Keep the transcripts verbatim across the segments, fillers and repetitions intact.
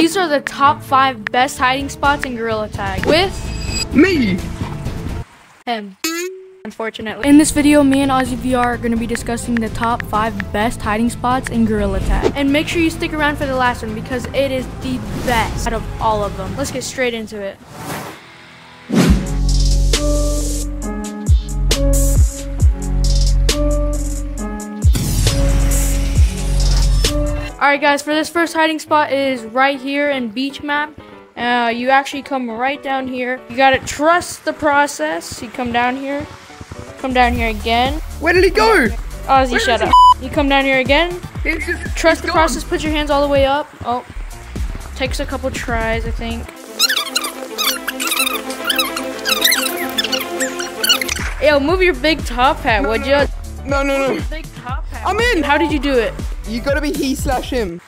These are the top five best hiding spots in Gorilla Tag with me. Him. Unfortunately. In this video, me and Ozzy V R are going to be discussing the top five best hiding spots in Gorilla Tag. And make sure you stick around for the last one because it is the best out of all of them. Let's get straight into it. Alright guys, for this first hiding spot is right here in Beach Map. Uh, you actually come right down here. You gotta trust the process. You come down here, come down here again. Where did he go? Ozzy, shut up. You come down here again. Just, trust the gone. process. Put your hands all the way up. Oh, takes a couple tries, I think. Yo, move your big top hat, no, would you? No, no, no. Your big top hat. I'm in. How did you do it? You gotta be he slash him.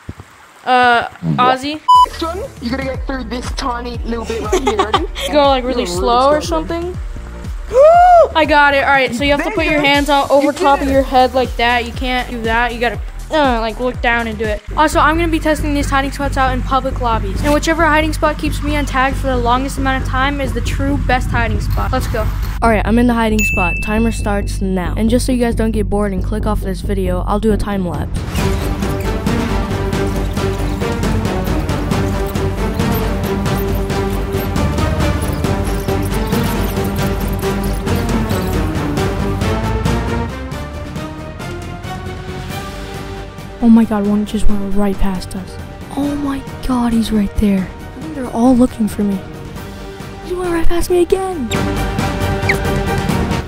Uh, Ozzy. One, you gotta get through this tiny little bit right here. Ready? You go like really slow really or something. I got it. All right, so you have there to put you your go. hands out over you top of your head like that. You can't do that. You gotta uh, like look down and do it. Also, I'm gonna be testing these hiding spots out in public lobbies, and whichever hiding spot keeps me on tag for the longest amount of time is the true best hiding spot. Let's go. All right, I'm in the hiding spot. Timer starts now. And just so you guys don't get bored and click off this video, I'll do a time lapse. Oh my god, one just went right past us. Oh my god, he's right there. I think they're all looking for me. He went right past me again.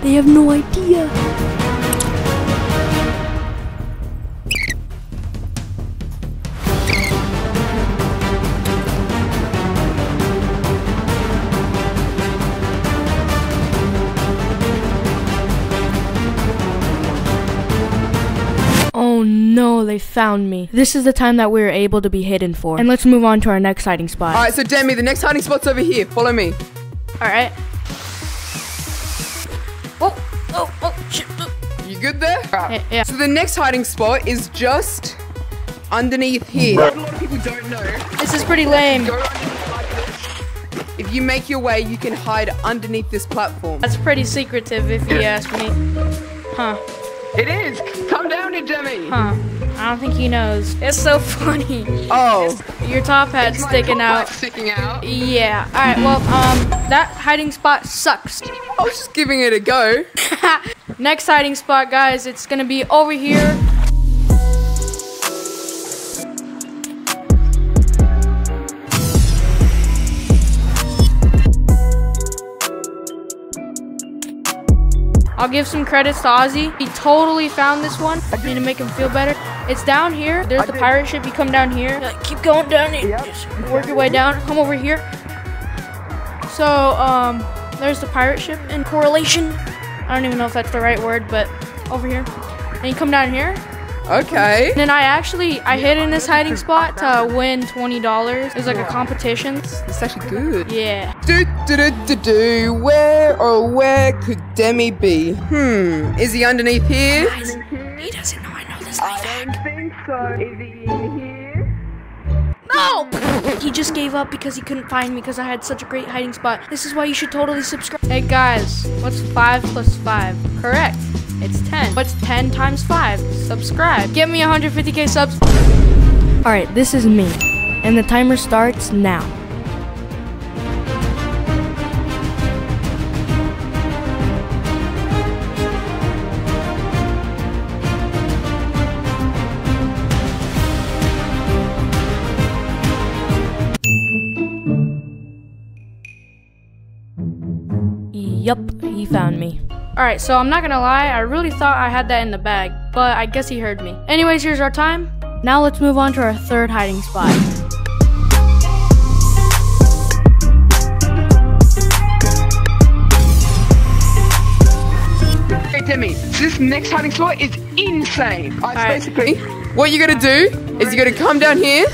They have no idea. No, they found me. This is the time that we were able to be hidden for. And let's move on to our next hiding spot. All right, so Demi, the next hiding spot's over here. Follow me. All right. Oh, oh, oh, shit. You good there? Right. Yeah, yeah. So the next hiding spot is just underneath here. What a lot of people don't know. This is pretty lame. If you make your way, you can hide underneath this platform. That's pretty secretive if you ask me. Huh. It is! Come down here, Demi! Huh. I don't think he knows. It's so funny. Oh. It's, your top hat's it's sticking my top out. Hat sticking out? Yeah. Alright, well, um, that hiding spot sucks. I was just giving it a go. Next hiding spot, guys, it's gonna be over here. I'll give some credits to Ozzy. He totally found this one. I need to make him feel better. It's down here. There's the pirate ship. You come down here. Like, keep going down here. Just work your way down. Come over here. So, um, there's the pirate ship in correlation. I don't even know if that's the right word, but over here. And you come down here. Okay. And then I actually, I hid in this hiding spot to win twenty dollars. It was like a competition. It's actually good. Yeah. Do, do, do, do, do. Where, oh, where could Demi be? Hmm. Is he underneath here? Guys, he doesn't know I know this like that. I don't think so. Is he in here? No! He just gave up because he couldn't find me because I had such a great hiding spot. This is why you should totally subscribe. Hey, guys. What's five plus five? Correct. It's ten. What's ten times five? Subscribe. Get me one hundred fifty K subs. All right, this is me. And the timer starts now. Yup, he found me. Alright, so I'm not gonna lie, I really thought I had that in the bag, but I guess he heard me. Anyways, here's our time. Now let's move on to our third hiding spot. Hey Demi, this next hiding spot is insane. Alright, right. Basically, what you're gonna do is you're gonna come down here.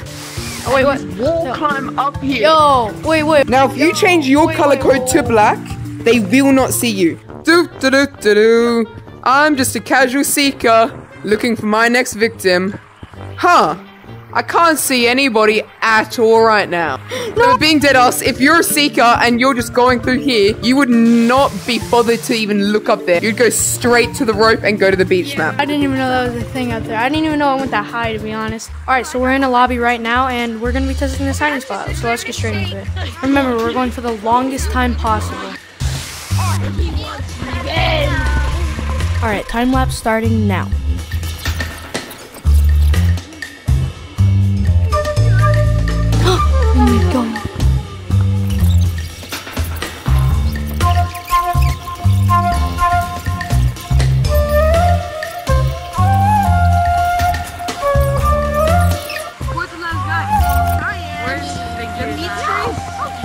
Oh wait, what? Wall no. climb up here. Yo, wait, wait. Now if Yo. you change your wait, color wait, code wait, to black, they will not see you. Do, do, do, do, do. I'm just a casual seeker looking for my next victim. Huh. I can't see anybody at all right now. No. So being deadass, if you're a seeker and you're just going through here, you would not be bothered to even look up there. You'd go straight to the rope and go to the beach map. I didn't even know that was a thing out there. I didn't even know I went that high, to be honest. All right, so we're in a lobby right now, and we're going to be testing this hiding spot, so let's get straight into it. Remember, we're going for the longest time possible. All right, time lapse starting now.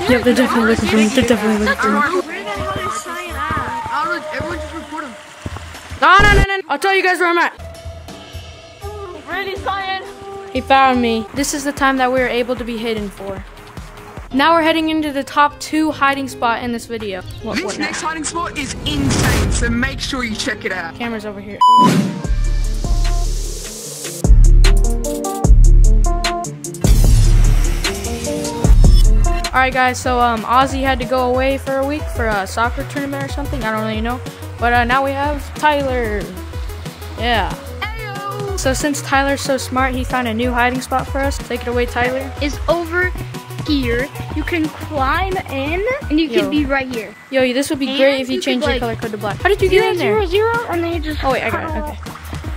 Yep, they're definitely looking for me. They're definitely looking for me. Where the hell is Cyan at? I don't know. Everyone just report him. No, no, no, no. I'll tell you guys where I'm at. Ready, Cyan? He found me. This is the time that we were able to be hidden for. Now we're heading into the top two hiding spot in this video. What, this what next now? Hiding spot is insane, so make sure you check it out. Camera's over here. Alright guys, so um, Ozzy had to go away for a week for a soccer tournament or something, I don't really know. But uh, now we have Tyler. Yeah. Ayo. So since Tyler's so smart, he found a new hiding spot for us. Take it away, Tyler. It's over here. You can climb in, and you Yo. can be right here. Yo, this would be and great if you, you changed your like color code to black. How did you zero, get in there? Zero, zero, and then you just... Oh wait, I got it, okay.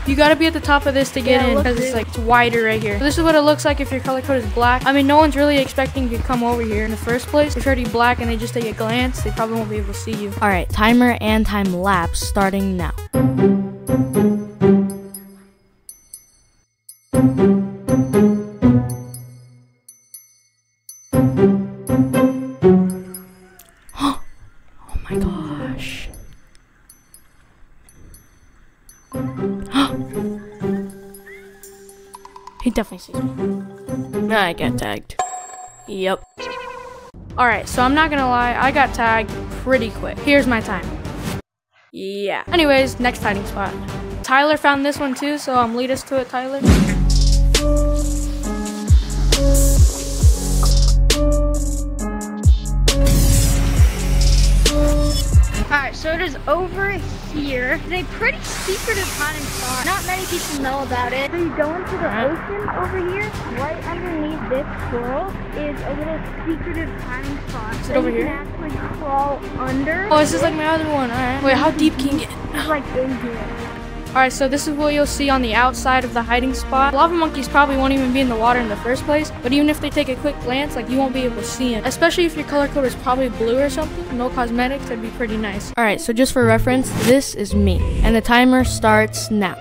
You gotta be at the top of this to get yeah, in because it's like it's wider right here. So this is what it looks like if your color code is black. I mean, no one's really expecting you to come over here in the first place. If you're already black and they just take a glance, they probably won't be able to see you. All right, timer and time lapse starting now. Oh my gosh. He definitely sees me. I got tagged. Yep. Alright, so I'm not gonna lie, I got tagged pretty quick. Here's my time. Yeah. Anyways, next hiding spot. Tyler found this one too, so um, lead us to it, Tyler. Alright, so it is over here. It's a pretty secretive hiding spot. Not many people know about it. So you go into the ocean over here, right underneath this coral is a little secretive hiding spot. Is it over here? You can actually crawl under. Oh, this is like my other one. Alright. Wait, how deep can you get? It's like in here. Alright, so this is what you'll see on the outside of the hiding spot. Lava monkeys probably won't even be in the water in the first place, but even if they take a quick glance, like, you won't be able to see them. Especially if your color code is probably blue or something. No cosmetics, that'd be pretty nice. Alright, so just for reference, this is me. And the timer starts now.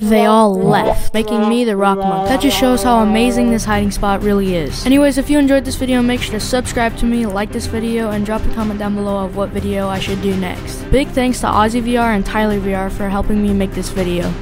They all left, making me the rock monk. That just shows how amazing this hiding spot really is. Anyways, if you enjoyed this video, make sure to subscribe to me, like this video, and drop a comment down below of what video I should do next. Big thanks to Ozzy V R and Tyler V R for helping me make this video.